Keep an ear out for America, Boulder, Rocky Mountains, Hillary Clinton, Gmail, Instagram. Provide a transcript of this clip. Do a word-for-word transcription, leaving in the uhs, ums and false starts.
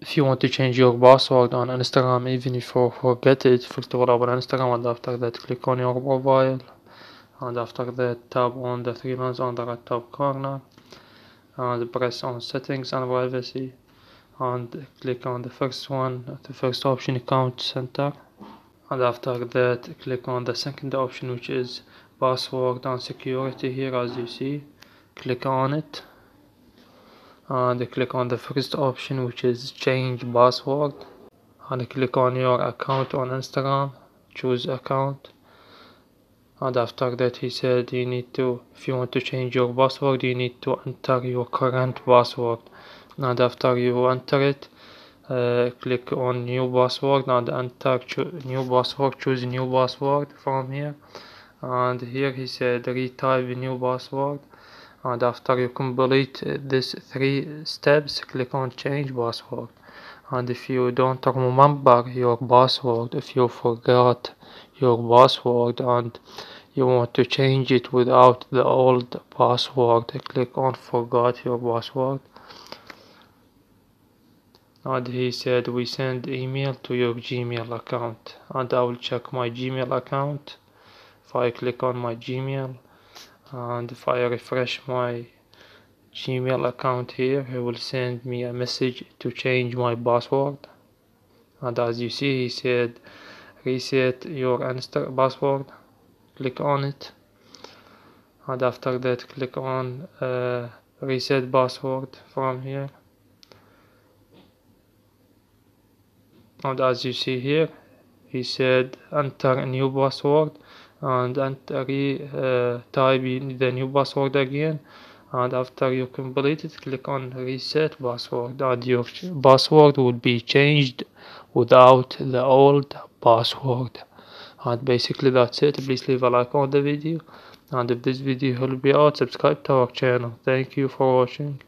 if you want to change your password on Instagram, even if you forget it, first of all open Instagram, and after that click on your profile, and after that tap on the three lines on the right top corner, and press on settings and privacy, and click on the first one, the first option, account center, and after that click on the second option, which is password and security. Here, as you see, click on it, and click on the first option, which is change password, and click on your account on Instagram, choose account, and after that he said you need to, if you want to change your password, you need to enter your current password, and after you enter it, uh, click on new password and enter new password, choose new password from here, and here he said retype new password, and after you complete this three steps, click on change password. And if you don't remember your password, if you forgot your password and you want to change it without the old password, click on forgot your password. And he said we send email to your Gmail account, and I will check my Gmail account. If I click on my Gmail and if I refresh my Gmail account, here he will send me a message to change my password, and as you see he said reset your Insta password, click on it, and after that click on uh, reset password from here, and as you see here he said enter a new password, and enter uh, type in the new password again, and after you complete it click on reset password, and your password would be changed without the old password. And basically that's it. Please leave a like on the video, and if this video helped you out, subscribe to our channel. Thank you for watching.